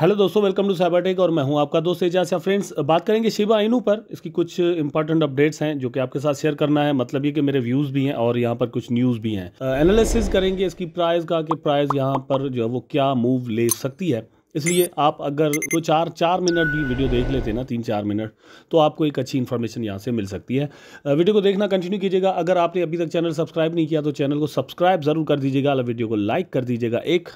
Hello दोस्तों, welcome to cyber tech और मैं हूं आपका दोस्त एजाज। फ्रेंड्स, बात करेंगे शिबा इनू पर। इसकी कुछ इंपॉर्टेंट अपडेट्स हैं जो कि आपके साथ शेयर करना है। मतलब ये कि मेरे व्यूज़ भी हैं और यहाँ पर कुछ न्यूज़ भी हैं। एनालिसिस करेंगे इसकी प्राइस का कि प्राइस यहाँ पर जो है वो क्या मूव ले सकती है। इसलिए आप अगर तो चार मिनट भी वीडियो देख लेते हैं ना, 3-4 मिनट, तो आपको एक अच्छी इन्फॉर्मेशन यहाँ से मिल सकती है। वीडियो को देखना कंटिन्यू कीजिएगा। अगर आपने अभी तक चैनल सब्सक्राइब नहीं किया तो चैनल को सब्सक्राइब ज़रूर कर दीजिएगा, वीडियो को लाइक कर दीजिएगा, एक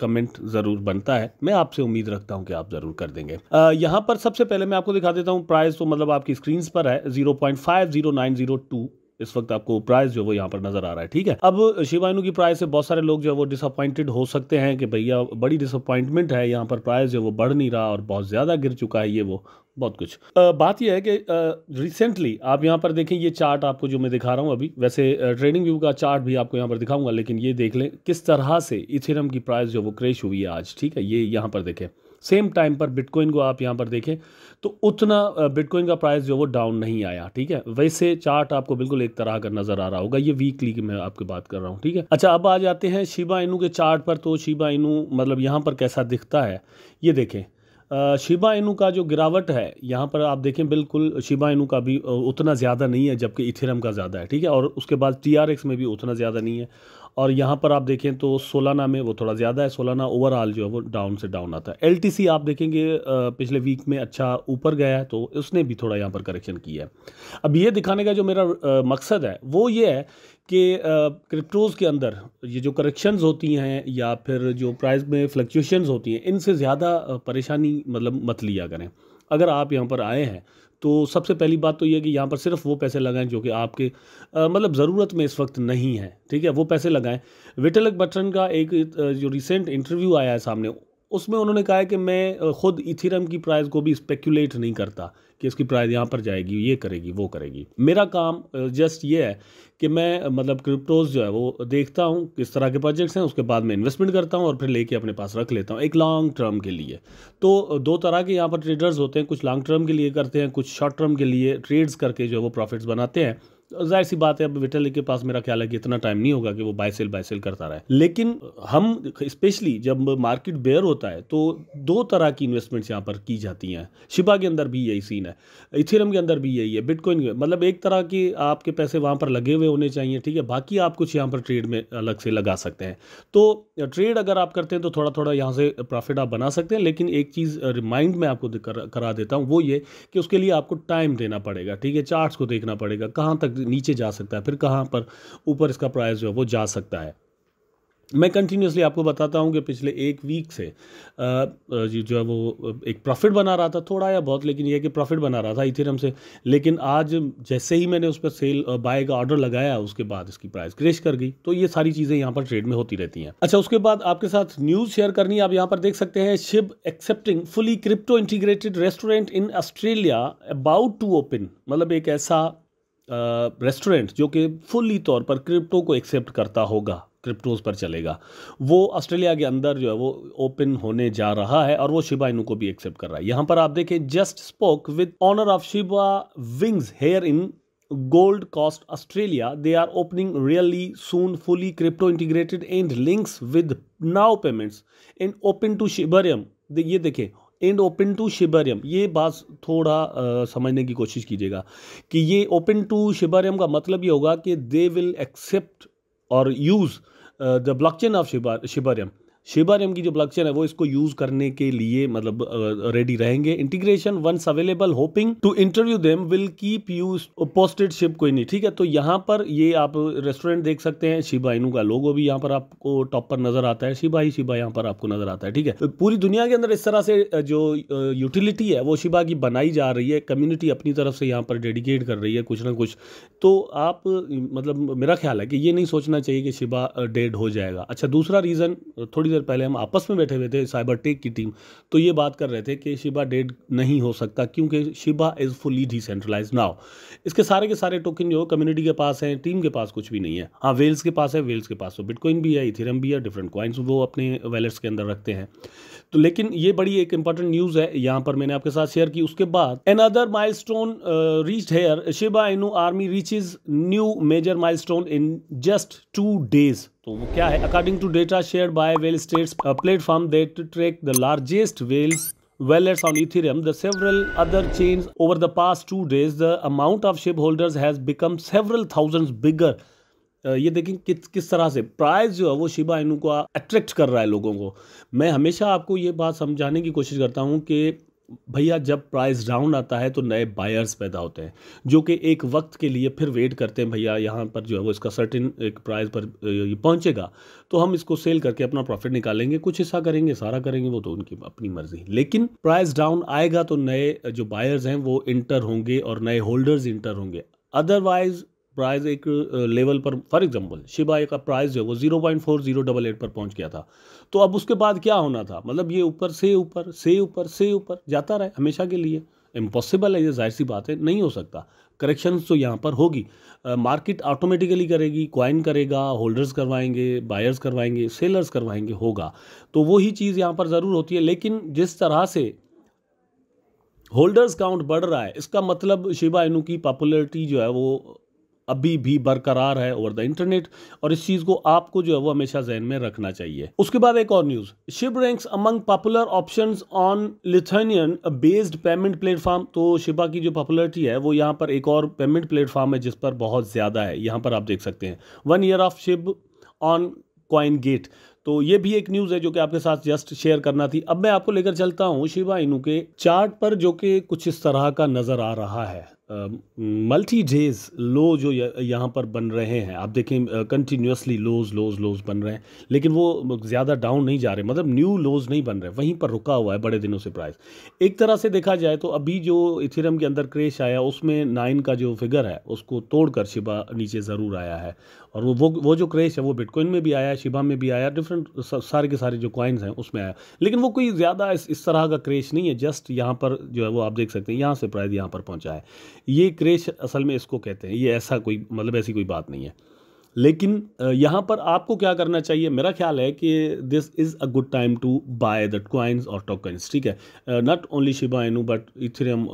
कमेंट जरूर बनता है। मैं आपसे उम्मीद रखता हूं कि आप जरूर कर देंगे। यहां पर सबसे पहले मैं आपको दिखा देता हूं प्राइस, तो मतलब आपकी स्क्रीन पर है 0.50902 इस वक्त आपको प्राइस जो वो यहाँ पर नजर आ रहा है। ठीक है, अब शिबा इनु की प्राइस से बहुत सारे लोग जो है वो डिसअपॉइंटेड हो सकते हैं कि भैया बड़ी डिसअपॉइंटमेंट है, यहाँ पर प्राइस जो वो बढ़ नहीं रहा और बहुत ज़्यादा गिर चुका है ये वो बहुत कुछ। बात यह है कि रिसेंटली आप यहाँ पर देखें, ये चार्ट आपको जो मैं दिखा रहा हूँ अभी, वैसे ट्रेडिंग व्यू का चार्ट भी आपको यहाँ पर दिखाऊंगा, लेकिन ये देख लें किस तरह से इथेरियम की प्राइस जो वो क्रैश हुई है आज। ठीक है, ये यहाँ पर देखें, सेम टाइम पर बिटकॉइन को आप यहाँ पर देखें तो उतना बिटकॉइन का प्राइस जो वो डाउन नहीं आया। ठीक है, वैसे चार्ट आपको बिल्कुल एक तरह का नज़र आ रहा होगा, ये वीकली की मैं आपकी बात कर रहा हूँ। ठीक है, अच्छा अब आ जाते हैं शिबा इनू के चार्ट पर। तो शिबा इनू मतलब यहाँ पर कैसा दिखता है ये देखें। शिबा इनू का जो गिरावट है यहाँ पर आप देखें, बिल्कुल शिबा इनू का भी उतना ज़्यादा नहीं है, जबकि इथेरियम का ज़्यादा है। ठीक है, और उसके बाद TRX में भी उतना ज़्यादा नहीं है, और यहाँ पर आप देखें तो सोलाना में वो थोड़ा ज़्यादा है। सोलाना ओवरऑल जो है वो डाउन से डाउन आता है। LTC आप देखेंगे पिछले वीक में अच्छा ऊपर गया है, तो उसने भी थोड़ा यहाँ पर करेक्शन किया है। अब ये दिखाने का जो मेरा मकसद है वो ये है कि क्रिप्टोज़ के अंदर ये जो करेक्शंस होती हैं या फिर जो प्राइस में फ्लक्चुएशंस होती हैं, इनसे ज़्यादा परेशानी मतलब मत लिया करें। अगर आप यहाँ पर आए हैं तो सबसे पहली बात तो ये कि यहाँ पर सिर्फ वो पैसे लगाएं जो कि आपके मतलब ज़रूरत में इस वक्त नहीं है। ठीक है, वो पैसे लगाएं। विटलक बटन का एक जो रिसेंट इंटरव्यू आया है सामने, उसमें उन्होंने कहा है कि मैं खुद इथेरियम की प्राइस को भी स्पेक्यूलेट नहीं करता कि इसकी प्राइस यहाँ पर जाएगी, ये करेगी, वो करेगी। मेरा काम जस्ट ये है कि मैं मतलब क्रिप्टोज़ जो है वो देखता हूँ किस तरह के प्रोजेक्ट्स हैं, उसके बाद मैं इन्वेस्टमेंट करता हूँ और फिर लेके अपने पास रख लेता हूँ एक लॉन्ग टर्म के लिए। तो दो तरह के यहाँ पर ट्रेडर्स होते हैं, कुछ लॉन्ग टर्म के लिए करते हैं, कुछ शॉर्ट टर्म के लिए ट्रेड्स करके जो है वो प्रॉफिट्स बनाते हैं। जाहिर सी बात है, अब विटल के पास मेरा ख्याल है कि इतना टाइम नहीं होगा कि वो बाय सेल करता रहे, लेकिन हम स्पेशली जब मार्केट बेयर होता है तो दो तरह की इन्वेस्टमेंट्स यहाँ पर की जाती हैं। शिबा के अंदर भी यही सीन है, इथेरियम के अंदर भी यही है, बिटकॉइन के, मतलब एक तरह के आपके पैसे वहाँ पर लगे हुए होने चाहिए। ठीक है, बाकी आप कुछ यहाँ पर ट्रेड में अलग से लगा सकते हैं। तो ट्रेड अगर आप करते हैं तो थोड़ा थोड़ा यहाँ से प्रॉफिट आप बना सकते हैं, लेकिन एक चीज़ रिमाइंड मैं आपको करा देता हूँ, वो ये कि उसके लिए आपको टाइम देना पड़ेगा। ठीक है, चार्ट्स को देखना पड़ेगा कहाँ तक नीचे जा सकता है, फिर कहाँ पर ऊपर इसका प्राइस जो है वो जा सकता है। मैं कंटिन्यूसली आपको बताता हूँ कि पिछले एक वीक से जो है वो एक प्रॉफिट बना रहा था, थोड़ा या बहुत, लेकिन यह कि प्रॉफिट बना रहा था इथेरियम से। लेकिन आज जैसे ही मैंने उस पर सेल बाय का ऑर्डर लगाया, उसके बाद इसकी प्राइस क्रैश कर गई। तो ये सारी चीज़ें यहाँ पर ट्रेड में होती रहती हैं। अच्छा, उसके बाद आपके साथ न्यूज़ शेयर करनी है। आप यहाँ पर देख सकते हैं, SHIB accepting fully crypto integrated restaurant in Australia about to open. मतलब एक ऐसा रेस्टोरेंट जो कि फुल्ली तौर पर क्रिप्टो को एक्सेप्ट करता होगा, क्रिप्टोज़ पर चलेगा, वो ऑस्ट्रेलिया के अंदर जो है वो ओपन होने जा रहा है, और वो शिबा इनू को भी एक्सेप्ट कर रहा है। यहाँ पर आप देखें, just spoke with owner of Shiba Wings here in Gold Coast Australia. They are opening really soon, fully crypto integrated and links with now payments and open to Shibarium. ये देखें, एंड ओपन टू शिबरियम। ये बात थोड़ा समझने की कोशिश कीजिएगा कि ये ओपन टू शिबरियम का मतलब ये होगा कि दे विल एक्सेप्ट और use the blockchain of Shibarium. Shibarium की जो ब्लॉकचेन है वो इसको यूज़ करने के लिए मतलब रेडी रहेंगे। Integration once available, hoping to interview them, will keep you posted. शिप कोई नहीं। ठीक है, तो यहाँ पर ये आप रेस्टोरेंट देख सकते हैं। शिबा इनू का लोगो भी यहाँ पर आपको टॉप पर नज़र आता है, शिबा यहाँ पर आपको नज़र आता है। ठीक है, तो पूरी दुनिया के अंदर इस तरह से जो यूटिलिटी है वो शिबा की बनाई जा रही है, कम्युनिटी अपनी तरफ से यहाँ पर डेडिकेट कर रही है कुछ ना कुछ। तो आप मतलब मेरा ख्याल है कि ये नहीं सोचना चाहिए कि शिबा डेड हो जाएगा। अच्छा, दूसरा रीज़न, थोड़ी देर पहले हम आपस में बैठे हुए थे साइबर टेक की टीम, तो ये बात कर रहे थे कि शिबा डेड नहीं हो सकता क्योंकि Shiba is fully decentralised now. इसके सारे के सारे टोकन जो कम्युनिटी के पास हैं, टीम के पास कुछ भी नहीं है। हाँ, वेल्स के पास है, वेल्स के पास तो बिटकॉइन भी है, इथेरियम भी है, डिफरेंट कॉइन्स वो अपने वैलेट्स के अंदर रखते हैं। तो लेकिन ये बड़ी एक इंपॉर्टेंट न्यूज है यहाँ पर मैंने आपके साथ शेयर की। उसके बाद another milestone reached here, Shiba Inu army reaches new major milestone in just 2 days। तो वो क्या है? According to data share by whale stats platform that track the largest whales whales on Ethereum, the several other chains over the past 2 days, the amount of ship holders has become several thousands bigger। ये देखें किस तरह से price जो है वो Shiba Inu को attract कर रहा है लोगों को। मैं हमेशा आपको ये बात समझाने की कोशिश करता हूँ कि भैया जब प्राइस डाउन आता है तो नए बायर्स पैदा होते हैं जो कि एक वक्त के लिए फिर वेट करते हैं, भैया यहाँ पर जो है वो इसका सर्टेन एक प्राइस पर ये पहुँचेगा तो हम इसको सेल करके अपना प्रॉफिट निकालेंगे, कुछ हिस्सा करेंगे, सारा करेंगे, वो तो उनकी अपनी मर्जी। लेकिन प्राइस डाउन आएगा तो नए जो बायर्स हैं वो इंटर होंगे और नए होल्डर्स इंटर होंगे। अदरवाइज प्राइस एक लेवल पर, फॉर एग्जांपल शिबा का प्राइस जो है वो 0.4088 पर पहुंच गया था, तो अब उसके बाद क्या होना था? मतलब ये ऊपर से ऊपर से ऊपर से ऊपर जाता रहे हमेशा के लिए? इम्पॉसिबल है, ये जाहिर सी बात है, नहीं हो सकता। करेक्शंस तो यहाँ पर होगी, मार्केट ऑटोमेटिकली करेगी, क्वाइन करेगा, होल्डर्स करवाएंगे, बायर्स करवाएंगे, सेलर्स करवाएंगे, होगा। तो वही चीज़ यहाँ पर ज़रूर होती है। लेकिन जिस तरह से होल्डर्स काउंट बढ़ रहा है इसका मतलब शिबा इनु की पॉपुलरिटी जो है वो अभी भी बरकरार है ओवर द इंटरनेट, और इस चीज़ को आपको जो है वो हमेशा जहन में रखना चाहिए। उसके बाद एक और news, SHIB ranks among popular options on Lithuanian based payment platform. तो शिबा की जो पॉपुलरिटी है वो यहाँ पर एक और पेमेंट प्लेटफॉर्म है जिस पर बहुत ज़्यादा है, यहाँ पर आप देख सकते हैं 1 year of SHIB on CoinGate. तो ये भी एक न्यूज़ है जो कि आपके साथ जस्ट शेयर करना थी। अब मैं आपको लेकर चलता हूँ शिबा इनु के चार्ट पर जो कि कुछ इस तरह का नज़र आ रहा है। मल्टी डेज लो जो यहाँ पर बन रहे हैं, आप देखें कंटिन्यूसली लोज बन रहे हैं, लेकिन वो ज़्यादा डाउन नहीं जा रहे, मतलब न्यू लोज नहीं बन रहे, वहीं पर रुका हुआ है बड़े दिनों से प्राइस। एक तरह से देखा जाए तो अभी जो इथेरियम के अंदर क्रेश आया उसमें 9 का जो फिगर है उसको तोड़कर शिबा नीचे ज़रूर आया है, और वो जो क्रेश है वो बिटकॉइन में भी आया, शिबा में भी आया, डिफरेंट सारे के सारे जो कॉइन्स हैं उसमें आया, लेकिन वो कोई ज़्यादा इस तरह का क्रेश नहीं है। जस्ट यहाँ पर जो है वो आप देख सकते हैं, यहाँ से प्राइस यहाँ पर पहुँचा है। ये क्रेश असल में इसको कहते हैं, ये ऐसा कोई मतलब ऐसी कोई बात नहीं है। लेकिन यहाँ पर आपको क्या करना चाहिए? मेरा ख्याल है कि this is a good time to buy that coins और टोकन्स, ठीक है? Not only Shiba Inu but Ethereum,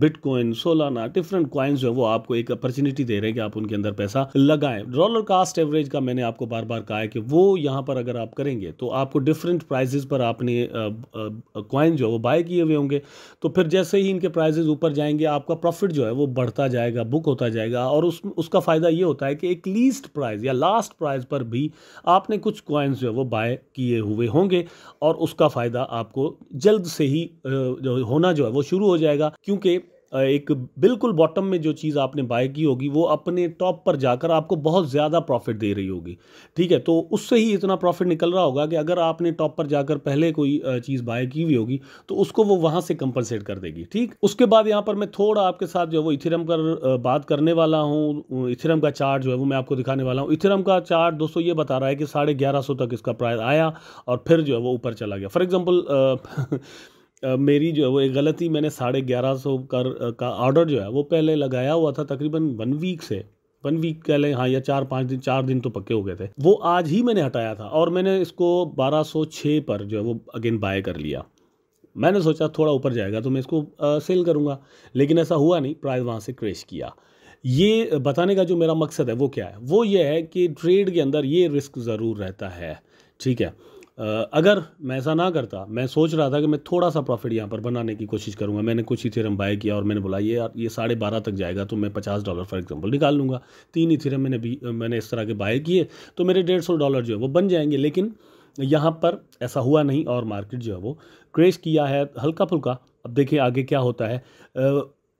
bitcoin, Solana, different coins जो है वो आपको एक अपॉर्चुनिटी दे रहे हैं कि आप उनके अंदर पैसा लगाएं। डॉलर कास्ट एवरेज का मैंने आपको बार बार कहा है कि वो यहाँ पर अगर आप करेंगे तो आपको डिफरेंट प्राइजेज़ पर आपने कॉइन जो है वो बाय किए हुए होंगे, तो फिर जैसे ही इनके प्राइजेज़ ऊपर जाएंगे आपका प्रॉफिट जो है वो बढ़ता जाएगा, बुक होता जाएगा, और उसका फ़ायदा ये होता है कि एक प्राइस या लास्ट प्राइस पर भी आपने कुछ कॉइन्स जो है वो बाय किए हुए होंगे, और उसका फायदा आपको जल्द से ही होना जो है वो शुरू हो जाएगा, क्योंकि एक बिल्कुल बॉटम में जो चीज़ आपने बाय की होगी वो अपने टॉप पर जाकर आपको बहुत ज़्यादा प्रॉफिट दे रही होगी, ठीक है? तो उससे ही इतना प्रॉफिट निकल रहा होगा कि अगर आपने टॉप पर जाकर पहले कोई चीज़ बाय की हुई होगी तो उसको वो वहाँ से कंपनसेट कर देगी, ठीक? उसके बाद यहाँ पर मैं थोड़ा आपके साथ जो है वो इथेरियम पर बात करने वाला हूँ। इथेरियम का चार्ट जो है वो मैं आपको दिखाने वाला हूँ। इथेरियम का चार्ट दोस्तों ये बता रहा है कि 1150 तक इसका प्राइस आया और फिर जो है वो ऊपर चला गया। फॉर एग्ज़ाम्पल मेरी जो है वो एक गलती, मैंने 1150 का ऑर्डर जो है वो पहले लगाया हुआ था, तकरीबन 1 वीक से, 1 वीक कह लें, हाँ, या 4-5 दिन, 4 दिन तो पक्के हो गए थे, वो आज ही मैंने हटाया था और मैंने इसको 1206 पर जो है वो अगेन बाय कर लिया। मैंने सोचा थोड़ा ऊपर जाएगा तो मैं इसको सेल करूँगा, लेकिन ऐसा हुआ नहीं, प्राइस वहाँ से क्रैश किया। ये बताने का जो मेरा मकसद है वो क्या है? वो ये है कि ट्रेड के अंदर ये रिस्क ज़रूर रहता है, ठीक है? अगर मैं ऐसा ना करता, मैं सोच रहा था कि मैं थोड़ा सा प्रॉफिट यहाँ पर बनाने की कोशिश करूँगा, मैंने कुछ इथेरियम बाय किया और मैंने बोला ये 12.5 तक जाएगा तो मैं $50 फॉर एग्जांपल निकाल लूँगा। 3 इथेरियम मैंने इस तरह के बाय किए तो मेरे $150 जो है वो बन जाएंगे, लेकिन यहाँ पर ऐसा हुआ नहीं और मार्केट जो है वो क्रैश किया है हल्का फुल्का। अब देखिए आगे क्या होता है।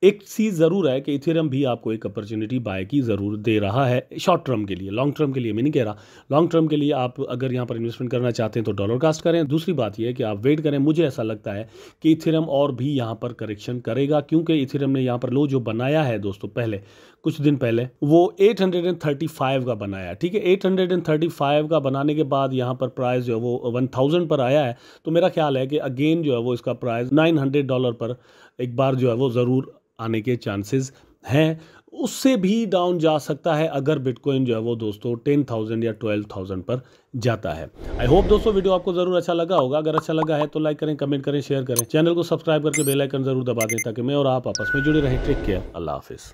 एक चीज़ ज़रूर है कि इथेरियम भी आपको एक अपॉर्चुनिटी बाय की ज़रूर दे रहा है शॉर्ट टर्म के लिए, लॉन्ग टर्म के लिए मैं नहीं कह रहा। लॉन्ग टर्म के लिए आप अगर यहाँ पर इन्वेस्टमेंट करना चाहते हैं तो डॉलर कास्ट करें। दूसरी बात यह है कि आप वेट करें। मुझे ऐसा लगता है कि इथेरियम और भी यहाँ पर करेक्शन करेगा, क्योंकि इथेरियम ने यहाँ पर लो जो बनाया है दोस्तों पहले कुछ दिन पहले वो 835 का बनाया, ठीक है? 835 का बनाने के बाद यहाँ पर प्राइस जो है वो 1000 पर आया है, तो मेरा ख्याल है कि अगेन जो है वो इसका प्राइस $900 पर एक बार जो है वो ज़रूर आने के चांसेस है उससे भी डाउन जा सकता है अगर बिटकॉइन जो है वो दोस्तों 10,000 या 12,000 पर जाता है। आई होप दोस्तों वीडियो आपको जरूर अच्छा लगा होगा। अगर अच्छा लगा है तो लाइक करें, कमेंट करें, शेयर करें, चैनल को सब्सक्राइब करके बेल आइकन जरूर दबा दें ताकि मैं और आप आपस में जुड़े रहें। टेक केयर, अल्लाह हाफिज़।